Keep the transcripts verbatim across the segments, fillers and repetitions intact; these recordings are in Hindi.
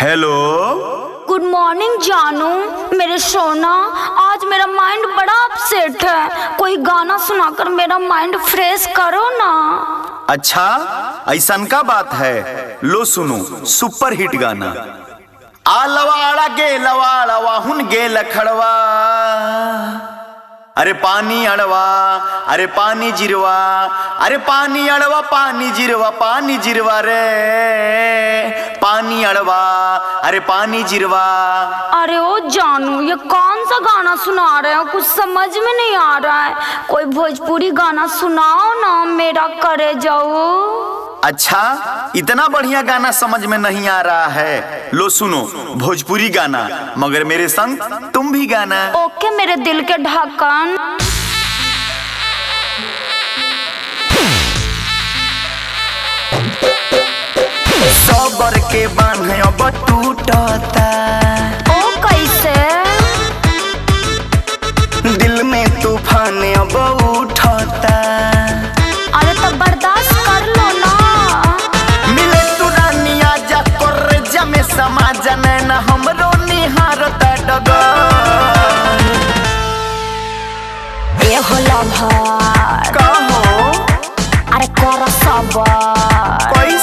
हेलो गुड मॉर्निंग जानू मेरे सोना, आज मेरा माइंड बड़ा अपसेट है, कोई गाना सुनाकर मेरा माइंड फ्रेश करो ना। अच्छा ऐसा का बात है, लो सुनो सुपर हिट गाना। आ लवाड़ा गे लवाड़ा वाहुन गे लखड़वा, अरे पानी अड़वा अरे पानी जिरवा, अरे पानी अड़वा पानी जिरवा पानी जिरवा रे, पानी अड़वा अरे पानी जिरवा। अरे ओ जानू ये कौन सा गाना सुना रहे हो, कुछ समझ में नहीं आ रहा है, कोई भोजपुरी गाना सुनाओ ना, मेरा करे जाओ। अच्छा इतना बढ़िया गाना समझ में नहीं आ रहा है, लो सुनो भोजपुरी गाना, मगर मेरे संग तुम भी गाना। ओके मेरे दिल के ढक्कन। सबर के बांध अब टूटता, ओ कैसे दिल में तूफान अब उठता, अरे तब बर्दाश्त कर लो ना। मिले तू रानिया जा कर जमे समा जने ना हमरो निहारत डगर। ये हो लवर कहो अरे कर सबर, अरे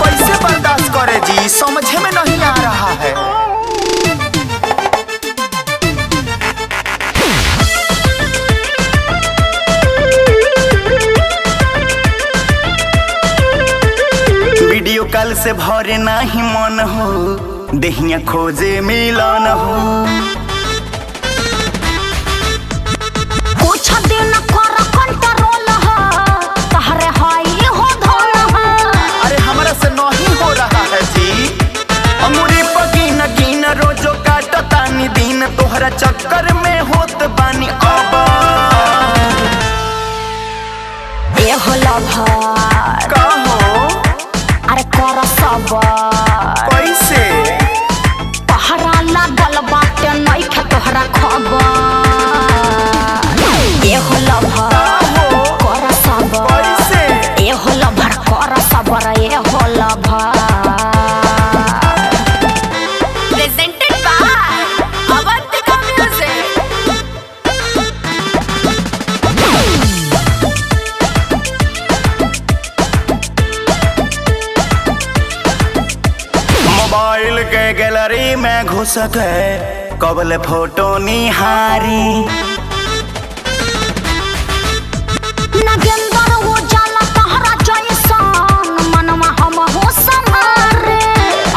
कैसे बर्दाश्त करे जी, समझे में नहीं आ रहा है। वीडियो कॉल से भरे ना ही मन हो, देहिया खोजे मिलन हो, चक्कर में होत बानी अब। ये हो लवर कहो अरे कर सबर, कैसे पहरा लागल बाटे नहीं खे तोहरा खबर। ये हो लवर कर सबर, ये हो लवर कर सबर, ये हो लवर। मोबाइल के गैलरी में घुस गए कबल फोटो निहारी, नगेंद्र उजाला तोहरा जैसन मनवा हम हो संभारे।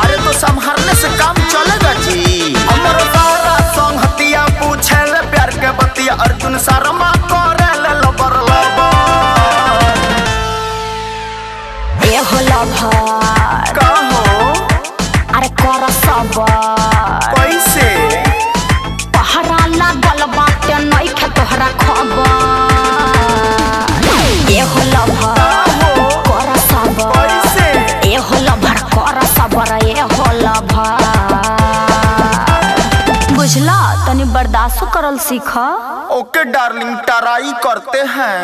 अरे तो संभारने से काम चलेगा जी, हमरो सारा संगतिया पूछे ले प्यार के बतिया, अर्जुन शर्मा करे ले लबर लबर। ये हो लवर कहो अरे कर सबर, कैसे पहरा लागल बाटे नहीं खे तोहरा खबर। ये हो लवर कर सबर, ये हो लवर कर सबर, ये हो लवर। बुझला तनी बर्दाश्त करल सीख। ओके डार्लिंग ट्राई करते हैं।